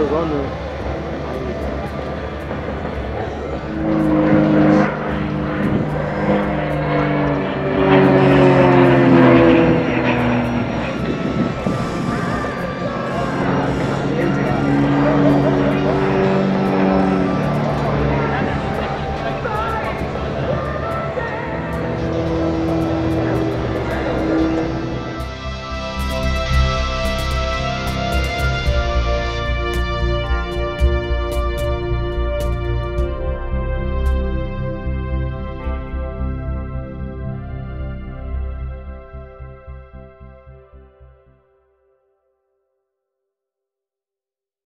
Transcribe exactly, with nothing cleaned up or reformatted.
a runner.